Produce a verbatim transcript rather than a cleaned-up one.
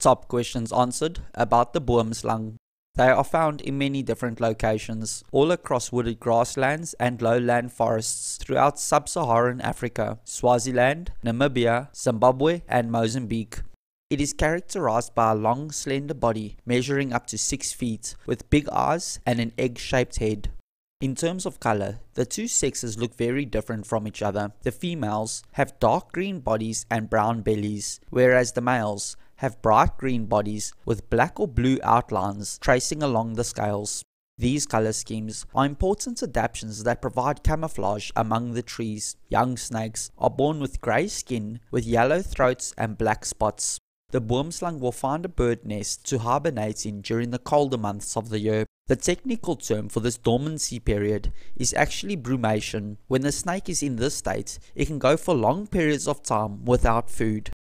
Top questions answered about the boomslang. They are found in many different locations, all across wooded grasslands and lowland forests throughout sub-Saharan Africa, Swaziland, Namibia, Zimbabwe and Mozambique. It is characterized by a long, slender body measuring up to six feet, with big eyes and an egg-shaped head. In terms of color, the two sexes look very different from each other. The females have dark green bodies and brown bellies, whereas the males have bright green bodies with black or blue outlines tracing along the scales. These color schemes are important adaptations that provide camouflage among the trees. Young snakes are born with grey skin with yellow throats and black spots. The boomslang will find a bird nest to hibernate in during the colder months of the year. The technical term for this dormancy period is actually brumation. When the snake is in this state, it can go for long periods of time without food.